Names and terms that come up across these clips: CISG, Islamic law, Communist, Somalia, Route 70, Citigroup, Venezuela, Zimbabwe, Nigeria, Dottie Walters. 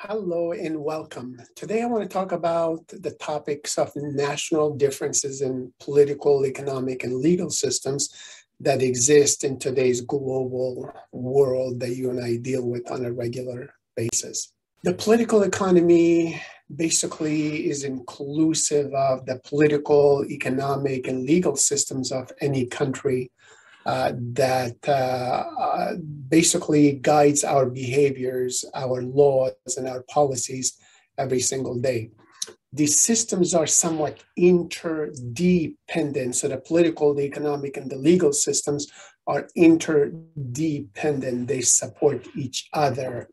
Hello and welcome. Today I want to talk about the topics of national differences in political, economic, and legal systems that exist in today's global world that you and I deal with on a regular basis. The political economy basically is inclusive of the political, economic, and legal systems of any country that basically guides our behaviors, our laws, and our policies every single day. These systems are somewhat interdependent, so the political, the economic, and the legal systems are interdependent. They support each other,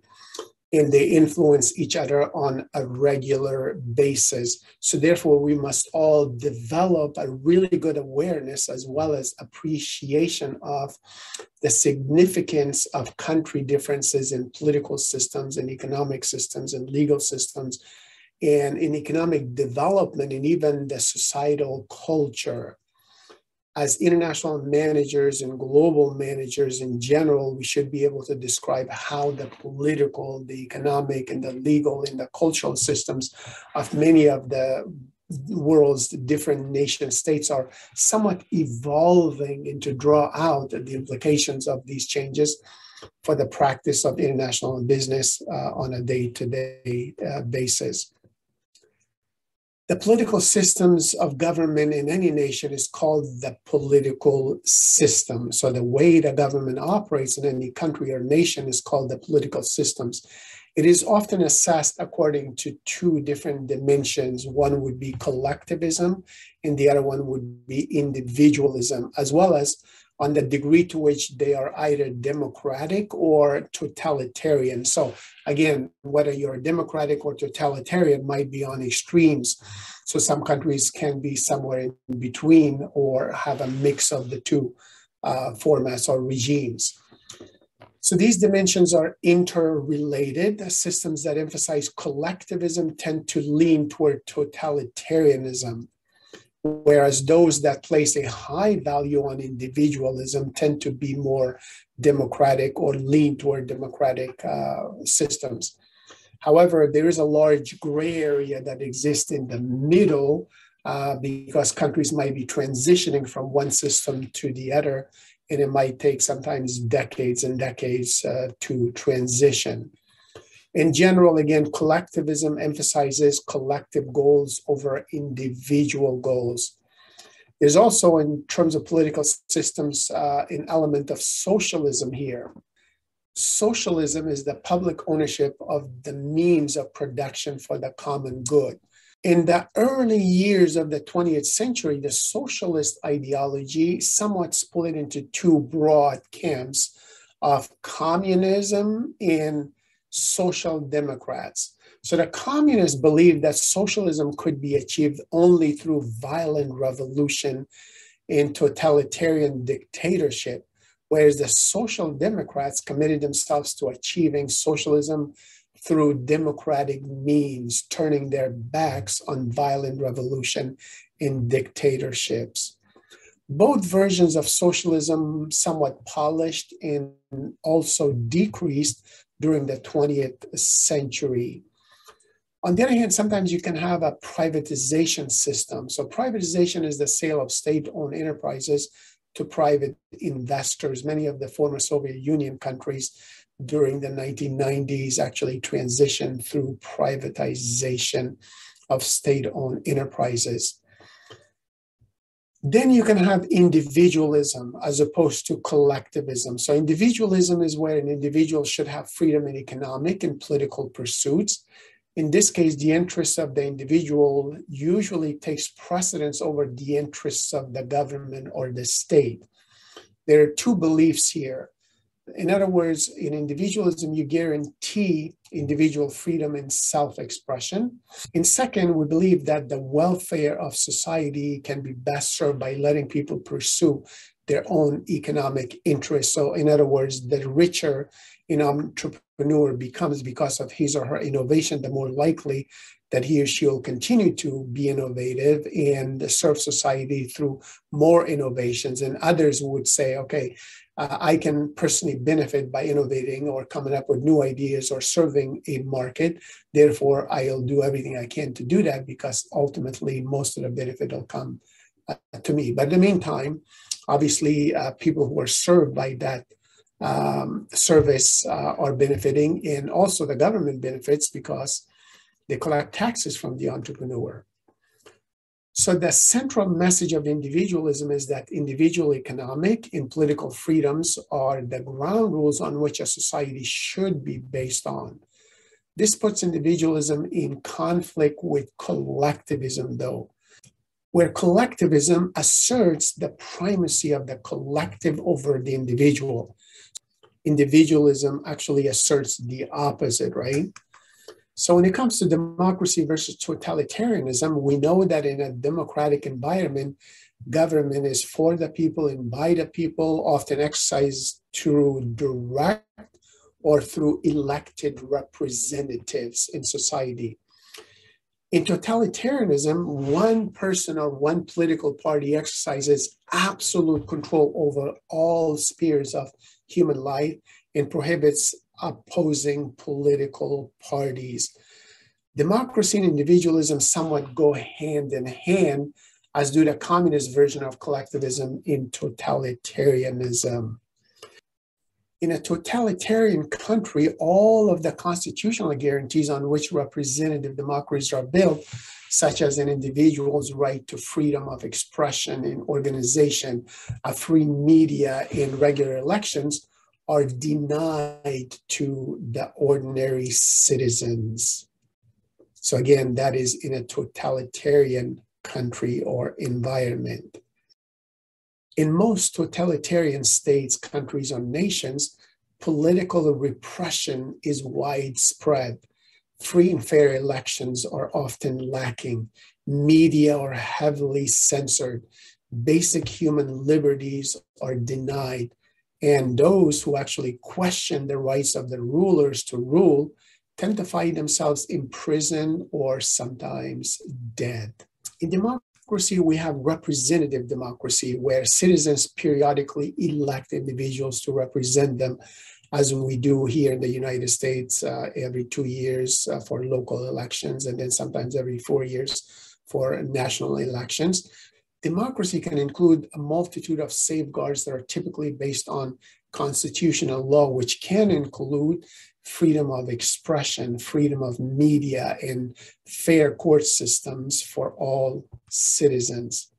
and they influence each other on a regular basis. So therefore, we must all develop a really good awareness as well as appreciation of the significance of country differences in political systems and economic systems and legal systems and in economic development and even the societal culture. As international managers and global managers in general, we should be able to describe how the political, the economic, and the legal, and the cultural systems of many of the world's different nation states are somewhat evolving, and to draw out the implications of these changes for the practice of international business on a day-to-day basis. The political systems of government in any nation is called the political system. So the way the government operates in any country or nation is called the political systems. It is often assessed according to two different dimensions. One would be collectivism, and the other one would be individualism, as well as on the degree to which they are either democratic or totalitarian. So again, whether you're democratic or totalitarian might be on extremes. So some countries can be somewhere in between or have a mix of the two formats or regimes. So these dimensions are interrelated. The systems that emphasize collectivism tend to lean toward totalitarianism, whereas those that place a high value on individualism tend to be more democratic or lean toward democratic systems. However, there is a large gray area that exists in the middle because countries might be transitioning from one system to the other, and it might take sometimes decades and decades to transition. In general, again, collectivism emphasizes collective goals over individual goals. There's also, in terms of political systems, an element of socialism here. Socialism is the public ownership of the means of production for the common good. In the early years of the 20th century, the socialist ideology somewhat split into two broad camps of communism and social democrats. So the communists believed that socialism could be achieved only through violent revolution and totalitarian dictatorship, whereas the social democrats committed themselves to achieving socialism through democratic means, turning their backs on violent revolution and dictatorships. Both versions of socialism somewhat polished and also decreased during the 20th century. On the other hand, sometimes you can have a privatization system. So privatization is the sale of state-owned enterprises to private investors. Many of the former Soviet Union countries during the 1990s actually transitioned through privatization of state-owned enterprises. Then you can have individualism as opposed to collectivism. So individualism is where an individual should have freedom in economic and political pursuits. In this case, the interests of the individual usually takes precedence over the interests of the government or the state. There are two beliefs here. In other words, in individualism, you guarantee individual freedom and self-expression. And second, we believe that the welfare of society can be best served by letting people pursue their own economic interests. So in other words, the richer an entrepreneur becomes because of his or her innovation, the more likely that he or she will continue to be innovative and serve society through more innovations. And others would say, okay, I can personally benefit by innovating or coming up with new ideas or serving a market. Therefore, I'll do everything I can to do that because ultimately most of the benefit will come to me. But in the meantime, obviously, people who are served by that service are benefiting, and also the government benefits because they collect taxes from the entrepreneur. So the central message of individualism is that individual economic and political freedoms are the ground rules on which a society should be based on. This puts individualism in conflict with collectivism, though, where collectivism asserts the primacy of the collective over the individual. Individualism actually asserts the opposite, right? So when it comes to democracy versus totalitarianism, we know that in a democratic environment, government is for the people and by the people, often exercised through direct or through elected representatives in society. In totalitarianism, one person or one political party exercises absolute control over all spheres of human life and prohibits opposing political parties. Democracy and individualism somewhat go hand in hand, as do the communist version of collectivism in totalitarianism. In a totalitarian country, all of the constitutional guarantees on which representative democracies are built, such as an individual's right to freedom of expression and organization, a free media, and regular elections, are denied to the ordinary citizens. So again, that is in a totalitarian country or environment. In most totalitarian states, countries, or nations, political repression is widespread. Free and fair elections are often lacking. Media are heavily censored. Basic human liberties are denied. And those who actually question the rights of the rulers to rule tend to find themselves in prison or sometimes dead. In democracy, we have representative democracy, where citizens periodically elect individuals to represent them, as we do here in the United States every 2 years for local elections, and then sometimes every 4 years for national elections. Democracy can include a multitude of safeguards that are typically based on constitutional law, which can include freedom of expression, freedom of media, and fair court systems for all citizens.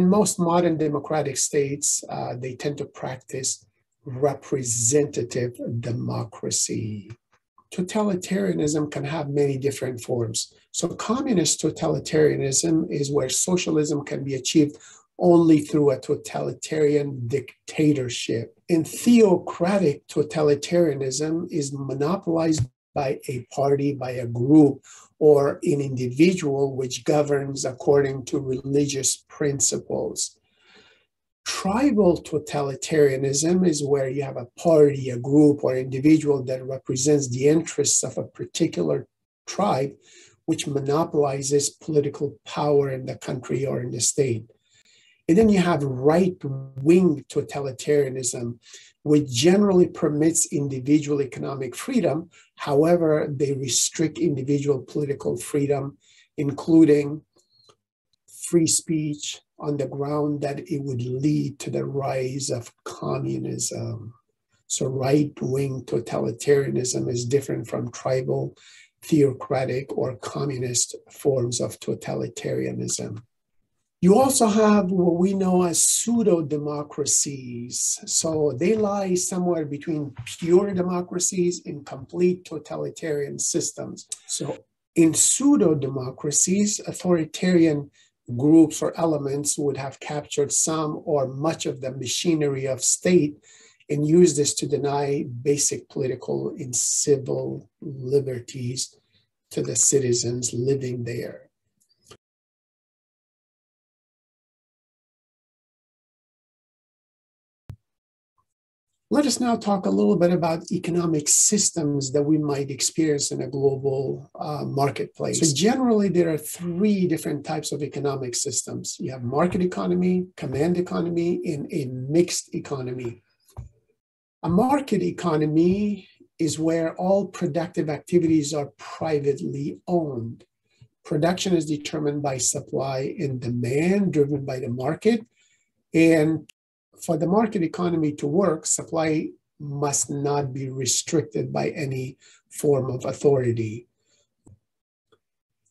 In most modern democratic states, they tend to practice representative democracy. Totalitarianism can have many different forms. So communist totalitarianism is where socialism can be achieved only through a totalitarian dictatorship. And theocratic totalitarianism is monopolized by a party, by a group, or an individual which governs according to religious principles. Tribal totalitarianism is where you have a party, a group, or individual that represents the interests of a particular tribe, which monopolizes political power in the country or in the state. And then you have right-wing totalitarianism, which generally permits individual economic freedom. However, they restrict individual political freedom, including free speech, on the ground that it would lead to the rise of communism. So right-wing totalitarianism is different from tribal, theocratic, or communist forms of totalitarianism. You also have what we know as pseudo-democracies. So they lie somewhere between pure democracies and complete totalitarian systems. So in pseudo-democracies, authoritarian groups or elements would have captured some or much of the machinery of state and use this to deny basic political and civil liberties to the citizens living there. Let us now talk a little bit about economic systems that we might experience in a global marketplace. So generally, there are three different types of economic systems. You have market economy, command economy, and a mixed economy. A market economy is where all productive activities are privately owned. Production is determined by supply and demand, driven by the market. And for the market economy to work, supply must not be restricted by any form of authority.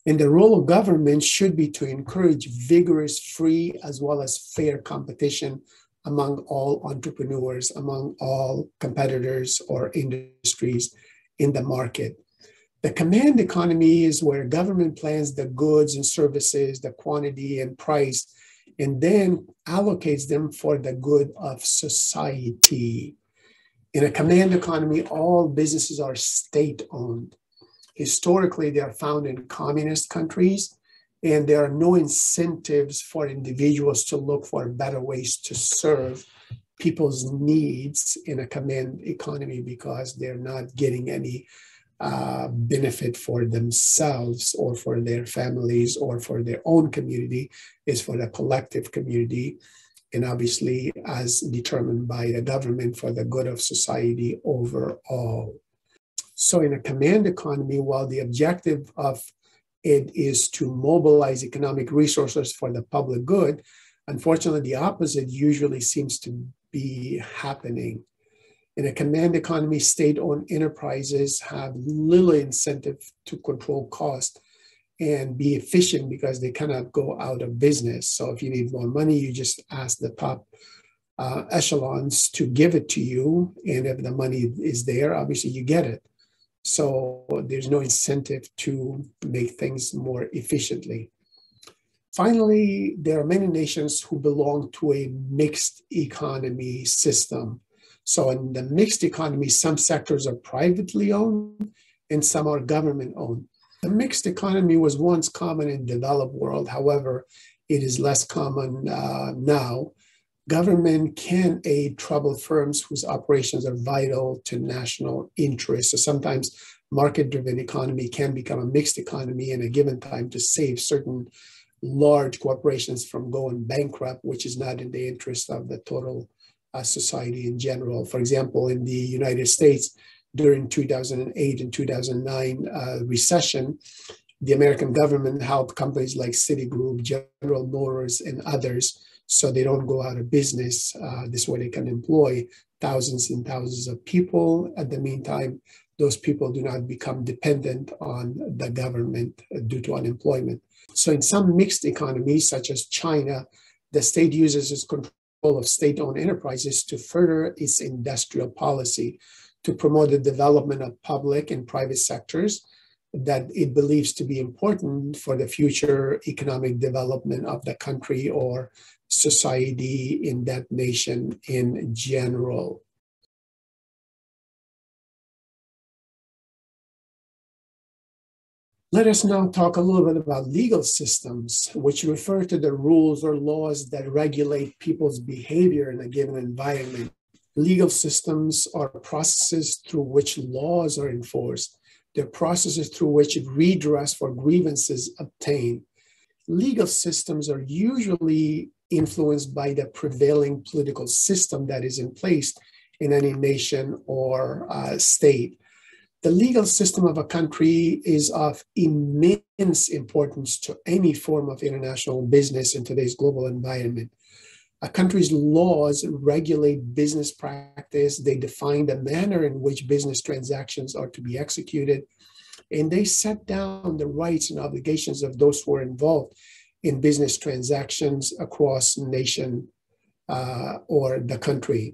And the role of government should be to encourage vigorous, free, as well as fair competition among all entrepreneurs, among all competitors or industries in the market. The command economy is where government plans the goods and services, the quantity and price, and then allocates them for the good of society. In a command economy, all businesses are state-owned. Historically, they are found in communist countries, and there are no incentives for individuals to look for better ways to serve people's needs in a command economy because they're not getting any benefit for themselves or for their families or for their own community. It's for the collective community, and obviously as determined by the government for the good of society overall. So in a command economy, while the objective of it is to mobilize economic resources for the public good, unfortunately, the opposite usually seems to be happening. In a command economy, state-owned enterprises have little incentive to control cost and be efficient because they cannot go out of business. So if you need more money, you just ask the top echelons to give it to you. And if the money is there, obviously you get it. So there's no incentive to make things more efficiently. Finally, there are many nations who belong to a mixed economy system. So in the mixed economy, some sectors are privately owned and some are government owned. The mixed economy was once common in the developed world. However, it is less common now. Government can aid troubled firms whose operations are vital to national interests. So sometimes market-driven economy can become a mixed economy in a given time to save certain large corporations from going bankrupt, which is not in the interest of the total society in general. For example, in the United States, during 2008 and 2009 recession, the American government helped companies like Citigroup, General Motors, and others so they don't go out of business. This way they can employ thousands and thousands of people. At the meantime, those people do not become dependent on the government due to unemployment. So in some mixed economies, such as China, the state uses its control of state-owned enterprises to further its industrial policy, to promote the development of public and private sectors that it believes to be important for the future economic development of the country or society in that nation in general. Let us now talk a little bit about legal systems, which refer to the rules or laws that regulate people's behavior in a given environment. Legal systems are processes through which laws are enforced. They're processes through which redress for grievances obtained. Legal systems are usually influenced by the prevailing political system that is in place in any nation or state. The legal system of a country is of immense importance to any form of international business in today's global environment. A country's laws regulate business practice, they define the manner in which business transactions are to be executed, and they set down the rights and obligations of those who are involved in business transactions across nation or the country.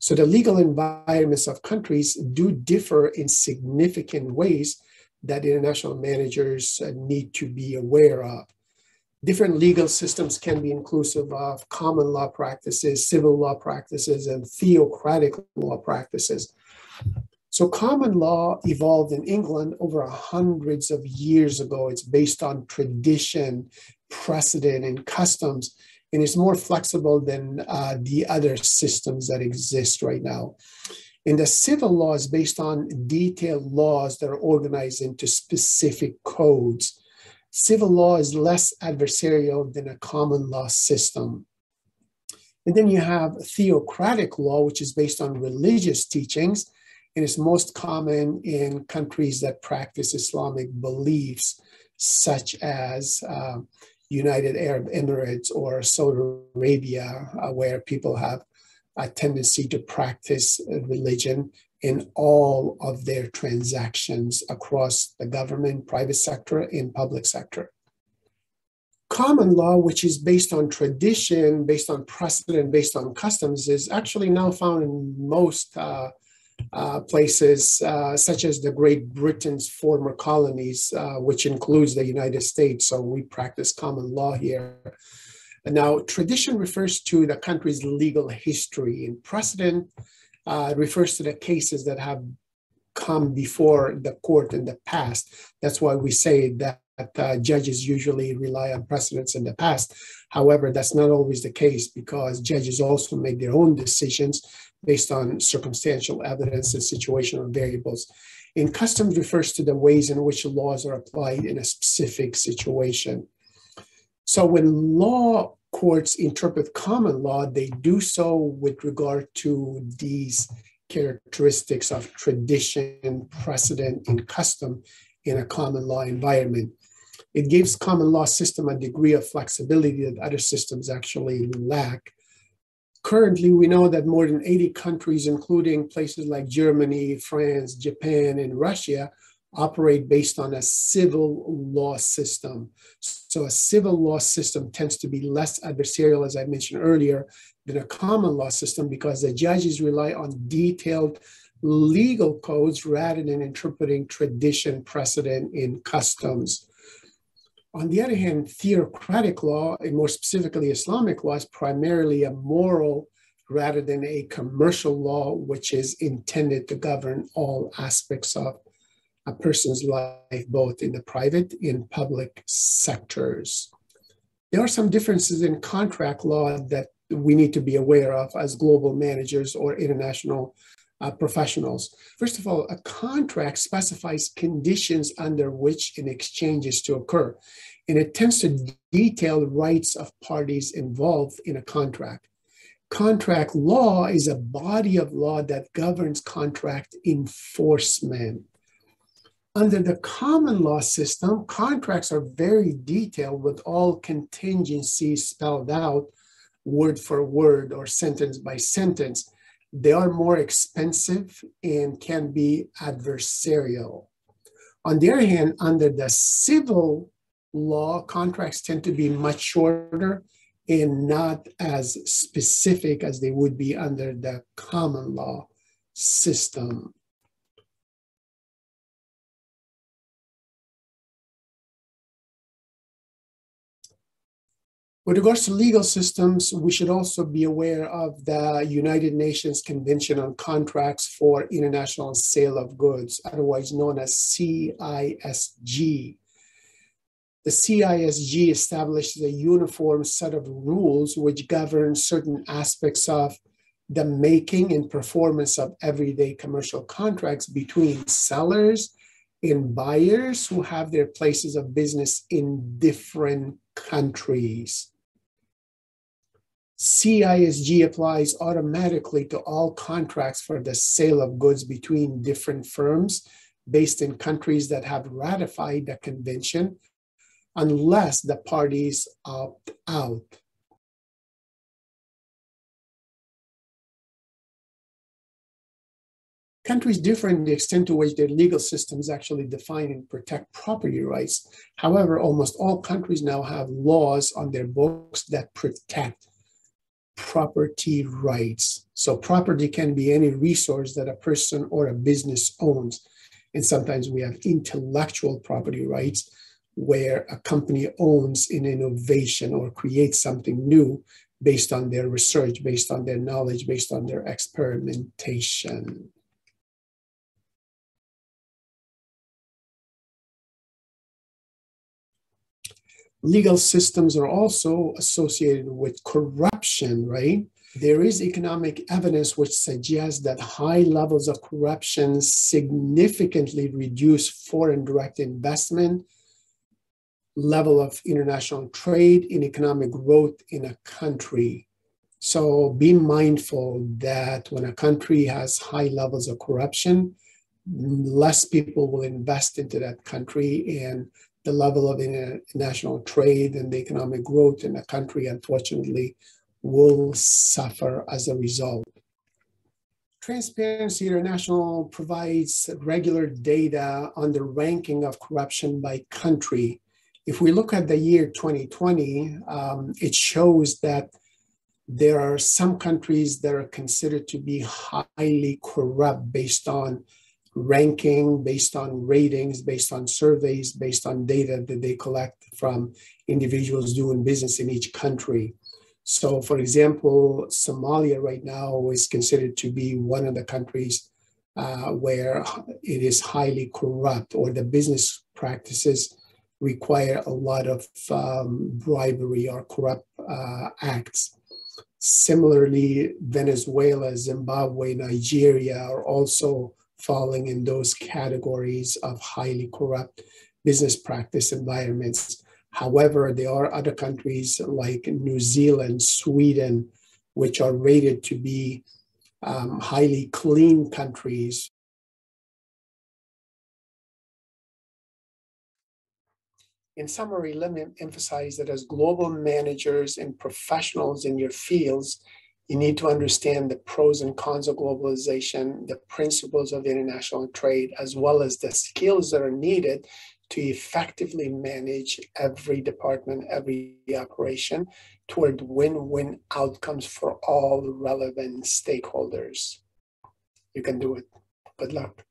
So the legal environments of countries do differ in significant ways that international managers need to be aware of. Different legal systems can be inclusive of common law practices, civil law practices, and theocratic law practices. So common law evolved in England over hundreds of years ago. It's based on tradition, precedent, and customs. and it's more flexible than the other systems that exist right now. And the civil law is based on detailed laws that are organized into specific codes. Civil law is less adversarial than a common law system. And then you have theocratic law, which is based on religious teachings, and it's most common in countries that practice Islamic beliefs, such as United Arab Emirates or Saudi Arabia, where people have a tendency to practice religion in all of their transactions across the government, private sector, and public sector. Common law, which is based on tradition, based on precedent, based on customs, is actually now found in most places, such as the Great Britain's former colonies, which includes the United States. So we practice common law here. And now, tradition refers to the country's legal history, and precedent refers to the cases that have come before the court in the past. That's why we say that judges usually rely on precedents in the past. However, that's not always the case, because judges also make their own decisions based on circumstantial evidence and situational variables. And customs refers to the ways in which laws are applied in a specific situation. So when law courts interpret common law, they do so with regard to these characteristics of tradition, precedent, and custom in a common law environment. It gives common law system a degree of flexibility that other systems actually lack. Currently, we know that more than 80 countries, including places like Germany, France, Japan, and Russia, operate based on a civil law system. So a civil law system tends to be less adversarial, as I mentioned earlier, than a common law system, because the judges rely on detailed legal codes rather than interpreting tradition, precedent, and customs. On the other hand, theocratic law, and more specifically Islamic law, is primarily a moral rather than a commercial law, which is intended to govern all aspects of a person's life, both in the private and public sectors. There are some differences in contract law that we need to be aware of as global managers or international professionals. First of all, a contract specifies conditions under which an exchange is to occur, and it tends to detail rights of parties involved in a contract. Contract law is a body of law that governs contract enforcement. Under the common law system, contracts are very detailed, with all contingencies spelled out word for word or sentence by sentence. They are more expensive and can be adversarial. On the other hand, under the civil law, contracts tend to be much shorter and not as specific as they would be under the common law system. With regards to legal systems, we should also be aware of the United Nations Convention on Contracts for International Sale of Goods, otherwise known as CISG. The CISG establishes a uniform set of rules which govern certain aspects of the making and performance of everyday commercial contracts between sellers and buyers who have their places of business in different countries. CISG applies automatically to all contracts for the sale of goods between different firms based in countries that have ratified the convention, unless the parties opt out. Countries differ in the extent to which their legal systems actually define and protect property rights. However, almost all countries now have laws on their books that protect property rights. So property can be any resource that a person or a business owns. And sometimes we have intellectual property rights, where a company owns an innovation or creates something new based on their research, based on their knowledge, based on their experimentation. legal systems are also associated with corruption, right? There is economic evidence which suggests that high levels of corruption significantly reduce foreign direct investment, level of international trade, and economic growth in a country. So be mindful that when a country has high levels of corruption, less people will invest into that country, and the level of international trade and the economic growth in the country, unfortunately, will suffer as a result. Transparency International provides regular data on the ranking of corruption by country. If we look at the year 2020, it shows that there are some countries that are considered to be highly corrupt based on ranking, based on ratings, based on surveys, based on data that they collect from individuals doing business in each country. So, for example, Somalia right now is considered to be one of the countries where it is highly corrupt, or the business practices require a lot of bribery or corrupt acts. Similarly, Venezuela, Zimbabwe, Nigeria are also falling in those categories of highly corrupt business practice environments. However, there are other countries like New Zealand, Sweden, which are rated to be highly clean countries. In summary, let me emphasize that as global managers and professionals in your fields, you need to understand the pros and cons of globalization, the principles of international trade, as well as the skills that are needed to effectively manage every department, every operation toward win-win outcomes for all relevant stakeholders. You can do it. Good luck.